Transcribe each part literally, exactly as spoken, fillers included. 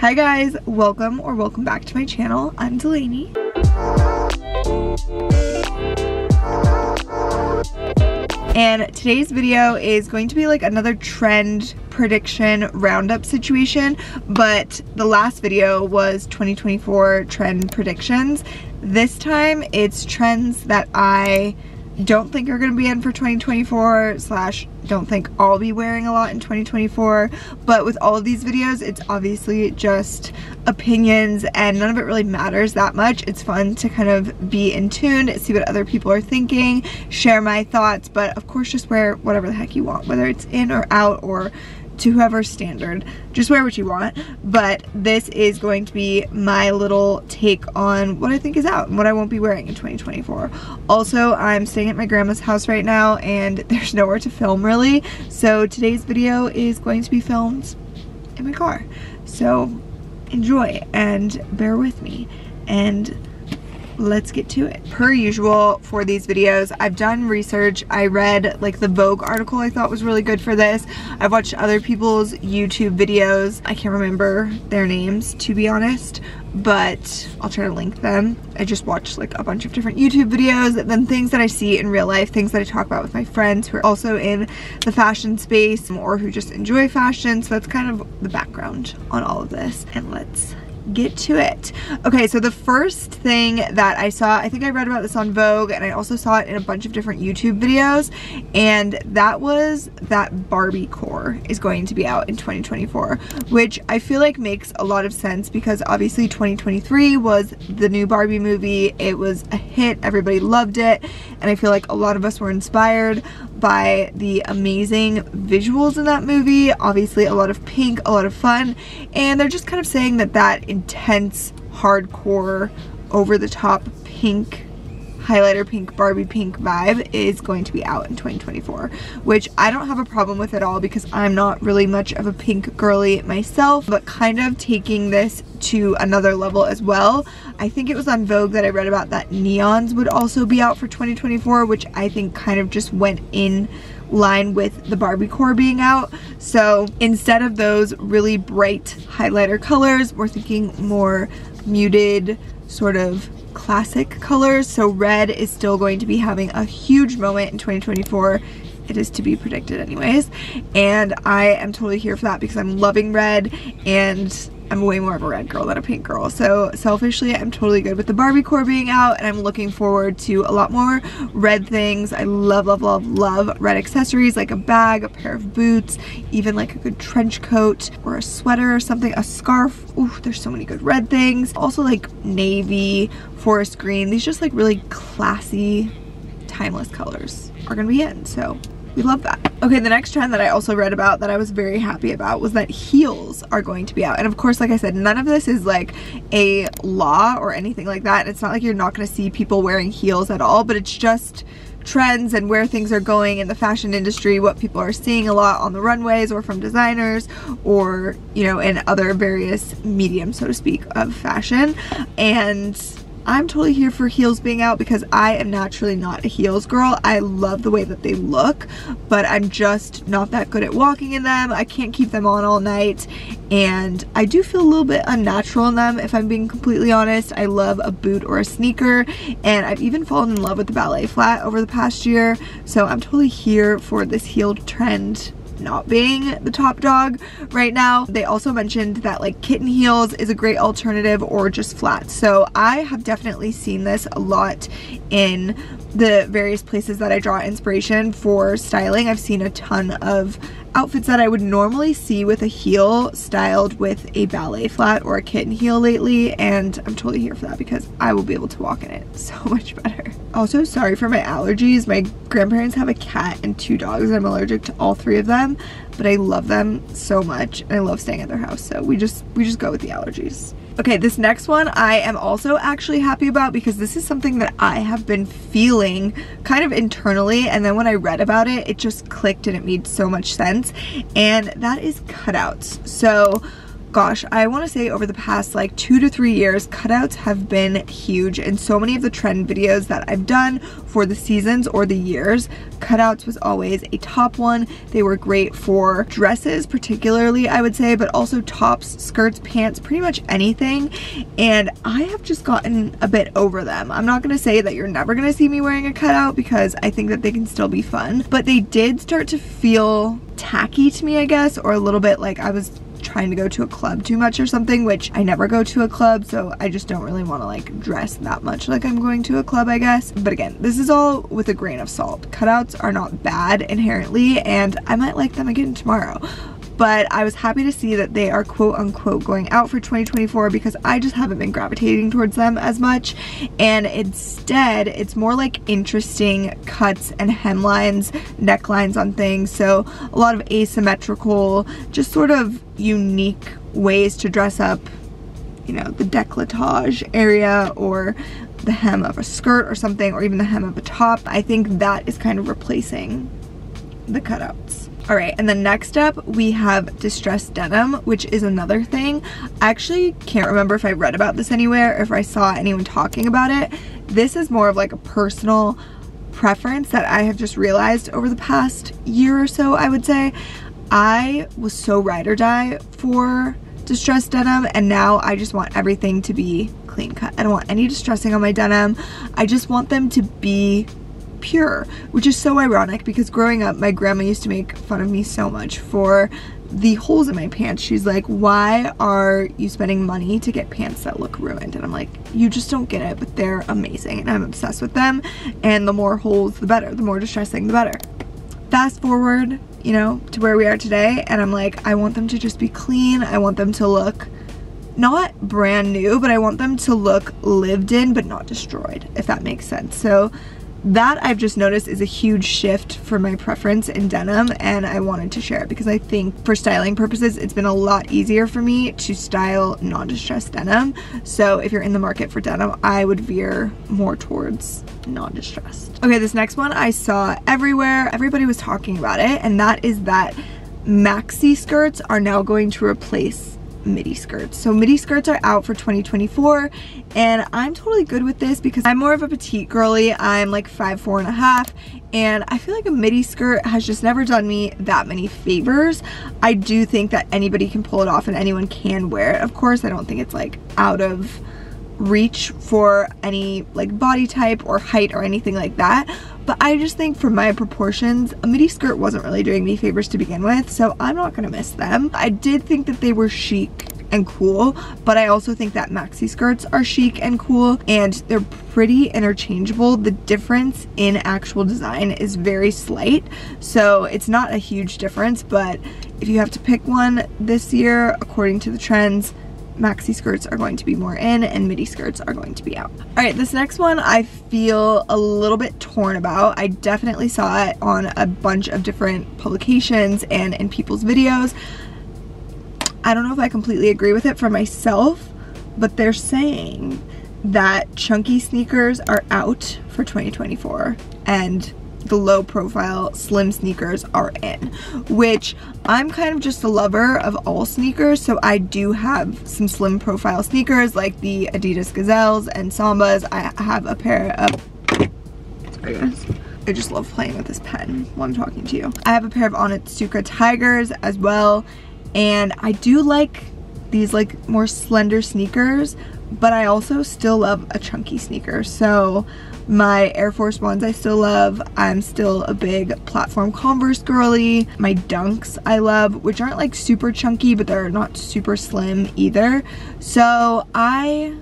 Hi guys, welcome or welcome back to my channel. I'm Delaney. And today's video is going to be like another trend prediction roundup situation, but the last video was twenty twenty-four trend predictions. This time it's trends that I don't think are going to be in for twenty twenty-four slash don't think I'll be wearing a lot in twenty twenty-four, but with all of these videos it's obviously just opinions and none of it really matters that much. It's fun to kind of be in tune, see what other people are thinking, share my thoughts, but of course just wear whatever the heck you want, whether it's in or out or to whoever's standard. Just wear what you want, but this is going to be my little take on what I think is out and what I won't be wearing in twenty twenty-four. Also, I'm staying at my grandma's house right now and there's nowhere to film really, so today's video is going to be filmed in my car. So enjoy and bear with me and let's get to it. Per usual for these videos, I've done research. I read like the Vogue article I thought was really good for this. I've watched other people's YouTube videos. I can't remember their names to be honest, but I'll try to link them. I just watched like a bunch of different YouTube videos and then things that I see in real life, things that I talk about with my friends who are also in the fashion space or who just enjoy fashion. So that's kind of the background on all of this, and let's get to it. Okay, so the first thing that I saw, I think I read about this on Vogue and I also saw it in a bunch of different YouTube videos, and that was that Barbiecore is going to be out in twenty twenty-four, which I feel like makes a lot of sense because obviously twenty twenty-three was the new Barbie movie. It was a hit, everybody loved it, and I feel like a lot of us were inspired by the amazing visuals in that movie. Obviously a lot of pink, a lot of fun, and they're just kind of saying that that intense, hardcore, over-the-top pink, highlighter pink, Barbie pink vibe is going to be out in twenty twenty-four, which I don't have a problem with at all because I'm not really much of a pink girly myself, but kind of taking this to another level as well. I think it was on Vogue that I read about that neons would also be out for twenty twenty-four, which I think kind of just went in line with the Barbiecore being out. So instead of those really bright highlighter colors, we're thinking more muted sort of classic colors. So red is still going to be having a huge moment in twenty twenty-four. It is to be predicted anyways, and I am totally here for that because I'm loving red and I'm way more of a red girl than a pink girl. So selfishly, I'm totally good with the Barbiecore being out and I'm looking forward to a lot more red things. I love, love, love, love red accessories like a bag, a pair of boots, even like a good trench coat or a sweater or something, a scarf. Ooh, there's so many good red things. Also like navy, forest green, these just like really classy, timeless colors are gonna be in, so we love that. Okay, the next trend that I also read about that I was very happy about was that heels are going to be out. And of course, like I said, none of this is like a law or anything like that. It's not like you're not going to see people wearing heels at all, but it's just trends and where things are going in the fashion industry, what people are seeing a lot on the runways or from designers or, you know, in other various mediums, so to speak, of fashion. And I'm totally here for heels being out because I am naturally not a heels girl. I love the way that they look, but I'm just not that good at walking in them. I can't keep them on all night, and I do feel a little bit unnatural in them if I'm being completely honest. I love a boot or a sneaker, and I've even fallen in love with the ballet flat over the past year, so I'm totally here for this heel trend not being the top dog right now. They also mentioned that like kitten heels is a great alternative or just flats. So I have definitely seen this a lot in the various places that I draw inspiration for styling. I've seen a ton of outfits that I would normally see with a heel styled with a ballet flat or a kitten heel lately, and I'm totally here for that because I will be able to walk in it so much better. Also, sorry for my allergies. My grandparents have a cat and two dogs and I'm allergic to all three of them, but I love them so much and I love staying at their house, so we just we just go with the allergies. Okay, this next one I am also actually happy about because this is something that I have been feeling kind of internally, and then when I read about it, it just clicked and it made so much sense, and that is cutouts. So gosh, I want to say over the past like two to three years, cutouts have been huge, and so many of the trend videos that I've done for the seasons or the years, cutouts was always a top one. They were great for dresses particularly, I would say, but also tops, skirts, pants, pretty much anything. And I have just gotten a bit over them. I'm not going to say that you're never going to see me wearing a cutout, because I think that they can still be fun, but they did start to feel tacky to me, I guess, or a little bit like I was trying to go to a club too much or something, which I never go to a club, so I just don't really want to like dress that much like I'm going to a club, I guess. But again, this is all with a grain of salt. Cutouts are not bad inherently, and I might like them again tomorrow. But I was happy to see that they are quote unquote going out for twenty twenty-four, because I just haven't been gravitating towards them as much. And instead, it's more like interesting cuts and hemlines, necklines on things. So a lot of asymmetrical, just sort of unique ways to dress up, you know, the décolletage area or the hem of a skirt or something, or even the hem of a top. I think that is kind of replacing the cutouts. All right, and then next up we have distressed denim, which is another thing. I actually can't remember if I read about this anywhere or if I saw anyone talking about it. This is more of like a personal preference that I have just realized over the past year or so, I would say. I was so ride or die for distressed denim, and now I just want everything to be clean cut. I don't want any distressing on my denim. I just want them to be pure, which is so ironic because growing up my grandma used to make fun of me so much for the holes in my pants. She's like, why are you spending money to get pants that look ruined? And I'm like, you just don't get it, but they're amazing and I'm obsessed with them, and the more holes the better, the more distressing the better. Fast forward, you know, to where we are today, and I'm like, I want them to just be clean. I want them to look not brand new, but I want them to look lived in but not destroyed, if that makes sense. So that I've just noticed is a huge shift for my preference in denim, and I wanted to share it because I think for styling purposes it's been a lot easier for me to style non-distressed denim. So if you're in the market for denim, I would veer more towards non-distressed. Okay, this next one I saw everywhere, everybody was talking about it, and that is that maxi skirts are now going to replace midi skirts. So midi skirts are out for twenty twenty-four, and I'm totally good with this because I'm more of a petite girly. I'm like five four and a half, and I feel like a midi skirt has just never done me that many favors. I do think that anybody can pull it off and anyone can wear it, of course. I don't think it's like out of reach for any like body type or height or anything like that, but I just think for my proportions a midi skirt wasn't really doing me favors to begin with, so I'm not gonna miss them. I did think that they were chic and cool, but I also think that maxi skirts are chic and cool, and they're pretty interchangeable. The difference in actual design is very slight, so it's not a huge difference, but if you have to pick one this year according to the trends, maxi skirts are going to be more in and midi skirts are going to be out. All right, this next one I feel a little bit torn about. I definitely saw it on a bunch of different publications and in people's videos. I don't know if I completely agree with it for myself, but they're saying that chunky sneakers are out for twenty twenty-four and the low profile slim sneakers are in, which I'm kind of just a lover of all sneakers, so I do have some slim profile sneakers like the Adidas Gazelles and Sambas. I have a pair of, I guess I just love playing with this pen while I'm talking to you. I have a pair of Onitsuka Tigers as well, and I do like these like more slender sneakers, but I also still love a chunky sneaker. So my Air Force Ones I still love. I'm still a big platform Converse girly. My Dunks I love, which aren't like super chunky, but they're not super slim either. So I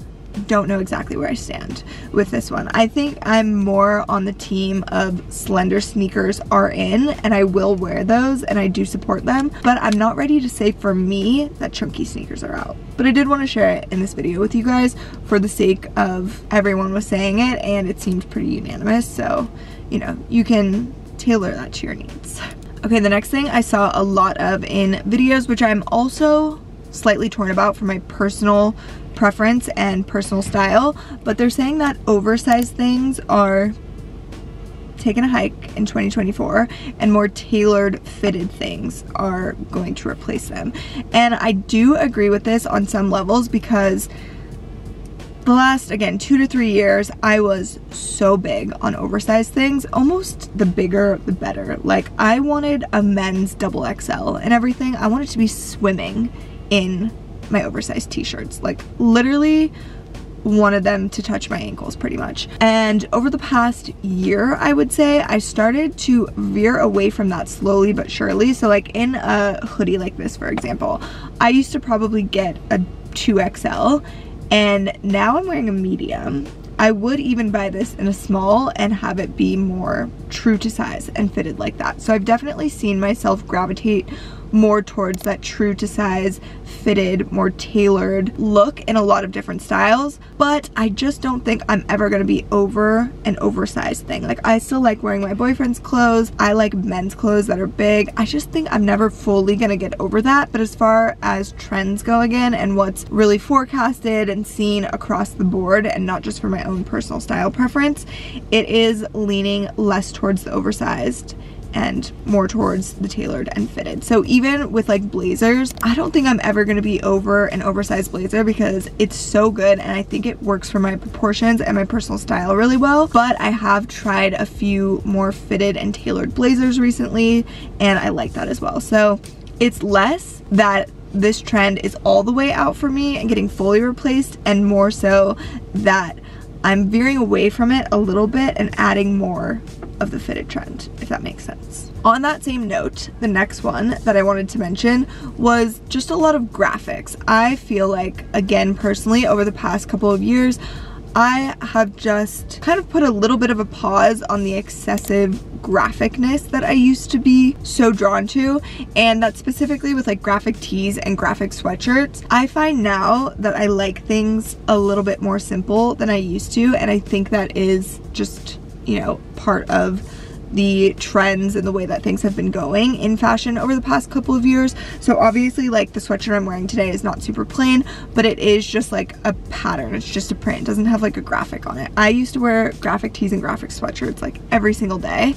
don't know exactly where I stand with this one. I think I'm more on the team of slender sneakers are in, and I will wear those and I do support them, but I'm not ready to say for me that chunky sneakers are out. But I did want to share it in this video with you guys for the sake of everyone was saying it, and it seemed pretty unanimous, so you know, you can tailor that to your needs. Okay, the next thing I saw a lot of in videos, which I'm also slightly torn about for my personal preference and personal style, but they're saying that oversized things are taking a hike in twenty twenty-four, and more tailored fitted things are going to replace them. And I do agree with this on some levels, because the last, again, two to three years, I was so big on oversized things. Almost the bigger, the better. Like, I wanted a men's double X L and everything. I wanted to be swimming in my oversized t-shirts. Like, literally wanted them to touch my ankles, pretty much. And over the past year, I would say, I started to veer away from that slowly but surely. So like in a hoodie like this, for example, I used to probably get a two X L, and now I'm wearing a medium. I would even buy this in a small and have it be more true to size and fitted like that. So I've definitely seen myself gravitate more towards that true to size, fitted, more tailored look in a lot of different styles, but I just don't think I'm ever gonna be over an oversized thing. Like, I still like wearing my boyfriend's clothes. I like men's clothes that are big. I just think I'm never fully gonna get over that. But as far as trends go, again, and what's really forecasted and seen across the board, and not just for my own personal style preference, it is leaning less towards the oversized and more towards the tailored and fitted. So even with like blazers, I don't think I'm ever gonna be over an oversized blazer, because it's so good and I think it works for my proportions and my personal style really well. But I have tried a few more fitted and tailored blazers recently, and I like that as well. So it's less that this trend is all the way out for me and getting fully replaced, and more so that I'm veering away from it a little bit and adding more of the fitted trend, if that makes sense. On that same note, the next one that I wanted to mention was just a lot of graphics. I feel like, again, personally, over the past couple of years, I have just kind of put a little bit of a pause on the excessive graphicness that I used to be so drawn to, and that's specifically with like graphic tees and graphic sweatshirts. I find now that I like things a little bit more simple than I used to, and I think that is just, you know, part of the trends and the way that things have been going in fashion over the past couple of years. So obviously, like, the sweatshirt I'm wearing today is not super plain, but it is just like a pattern. It's just a print. It doesn't have like a graphic on it. I used to wear graphic tees and graphic sweatshirts like every single day,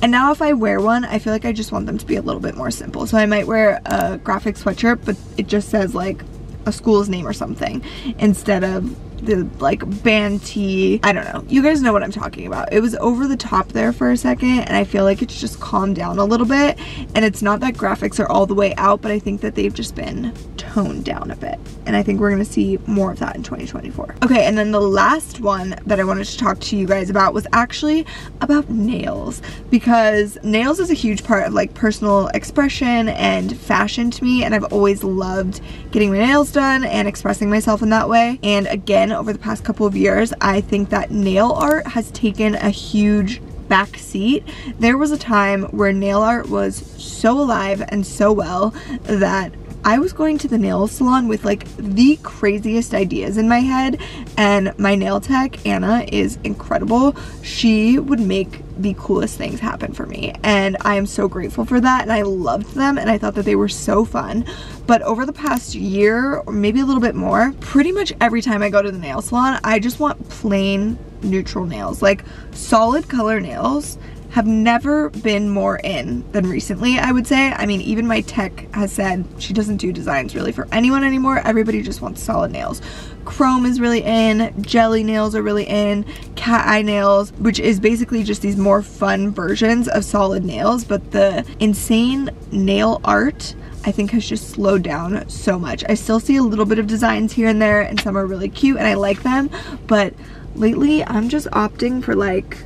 and now if I wear one, I feel like I just want them to be a little bit more simple. So I might wear a graphic sweatshirt, but it just says like a school's name or something, instead of the like band tee. I don't know, you guys know what I'm talking about. It was over the top there for a second, and I feel like it's just calmed down a little bit. And it's not that graphics are all the way out, but I think that they've just been toned down a bit, and I think we're gonna see more of that in twenty twenty-four. Okay, and then the last one that I wanted to talk to you guys about was actually about nails, because nails is a huge part of like personal expression and fashion to me, and I've always loved getting my nails done and expressing myself in that way. And again, over the past couple of years, I think that nail art has taken a huge back seat. There was a time where nail art was so alive and so well that I was going to the nail salon with like the craziest ideas in my head, and my nail tech, Anna, is incredible. She would make the coolest things happen for me, and I am so grateful for that, and I loved them, and I thought that they were so fun. But over the past year, or maybe a little bit more, pretty much every time I go to the nail salon, I just want plain neutral nails. Like, solid color nails have never been more in than recently, I would say. I mean, even my tech has said she doesn't do designs really for anyone anymore. Everybody just wants solid nails. Chrome is really in, jelly nails are really in, cat eye nails, which is basically just these more fun versions of solid nails. But the insane nail art, I think, has just slowed down so much. I still see a little bit of designs here and there, and some are really cute and I like them, but lately I'm just opting for like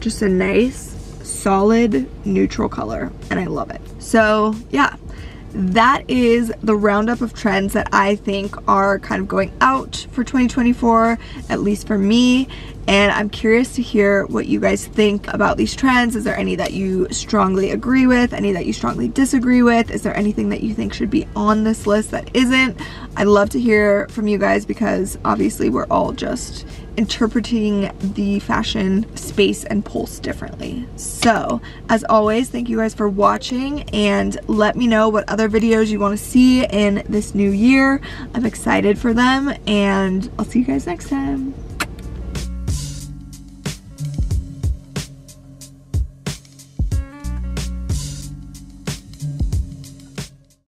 just a nice solid neutral color, and I love it. So yeah, that is the roundup of trends that I think are kind of going out for twenty twenty-four, at least for me. And I'm curious to hear what you guys think about these trends. Is there any that you strongly agree with? Any that you strongly disagree with? Is there anything that you think should be on this list that isn't? I'd love to hear from you guys, because obviously we're all just interpreting the fashion space and pulse differently. So as always, thank you guys for watching, and let me know what other videos you want to see in this new year. I'm excited for them, and I'll see you guys next time.